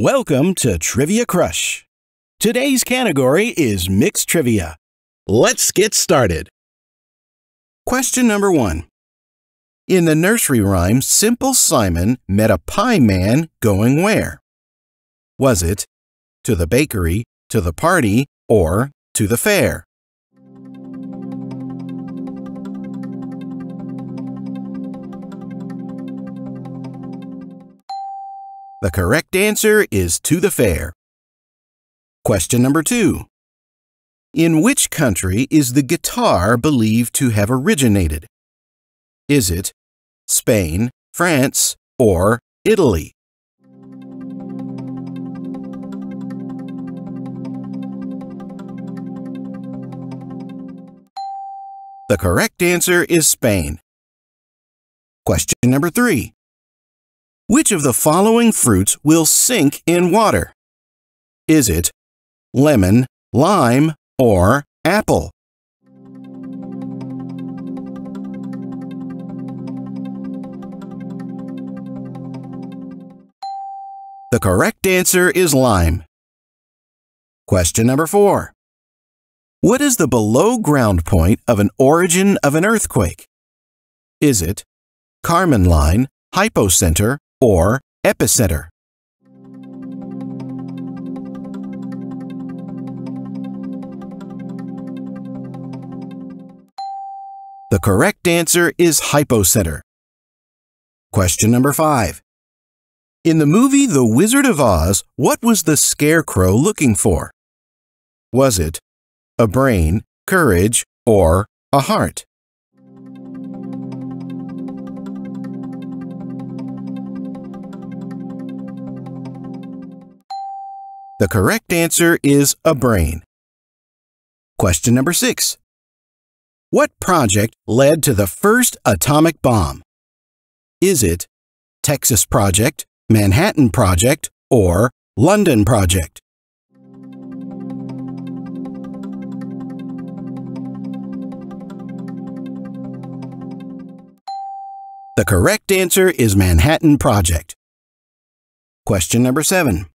Welcome to Trivia Crush. Today's category is mixed trivia. Let's get started. Question number 1. In the nursery rhyme, Simple Simon met a pie man going where? Was it to the bakery, to the party, or to the fair? The correct answer is to the fair. Question number 2. In which country is the guitar believed to have originated? Is it Spain, France, or Italy? The correct answer is Spain. Question number 3. Which of the following fruits will sink in water? Is it lemon, lime, or apple? The correct answer is lime. Question number 4. What is the below ground point of an origin of an earthquake? Is it Kármán line, hypocenter, or epicenter? The correct answer is hypocenter. Question number 5. In the movie The Wizard of Oz, what was the scarecrow looking for? Was it a brain, courage, or a heart? The correct answer is a brain. Question number 6. What project led to the first atomic bomb? Is it Texas Project, Manhattan Project, or London Project? The correct answer is Manhattan Project. Question number 7.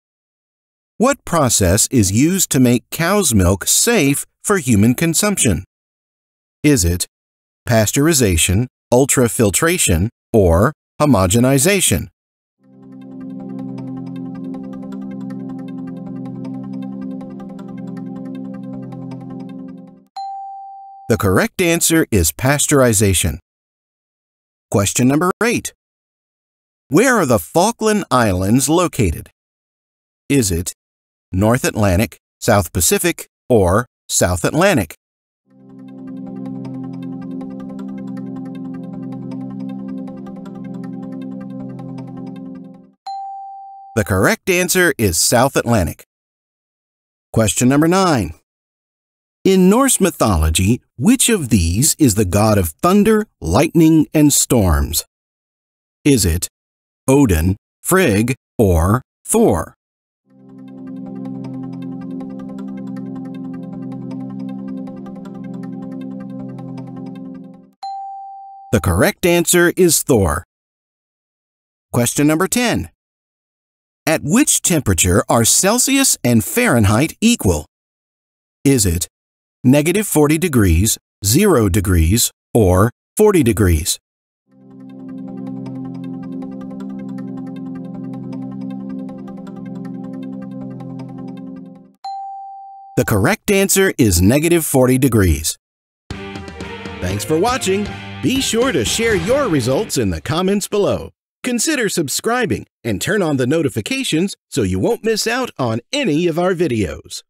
What process is used to make cow's milk safe for human consumption? Is it pasteurization, ultrafiltration, or homogenization? The correct answer is pasteurization. Question number 8. Where are the Falkland Islands located? Is it North Atlantic, South Pacific, or South Atlantic? The correct answer is South Atlantic. Question number 9. In Norse mythology, which of these is the god of thunder, lightning, and storms? Is it Odin, Frigg, or Thor? The correct answer is Thor. Question number 10. At which temperature are Celsius and Fahrenheit equal? Is it -40 degrees, 0 degrees, or 40 degrees? The correct answer is -40 degrees. Thanks for watching. Be sure to share your results in the comments below. Consider subscribing and turn on the notifications so you won't miss out on any of our videos.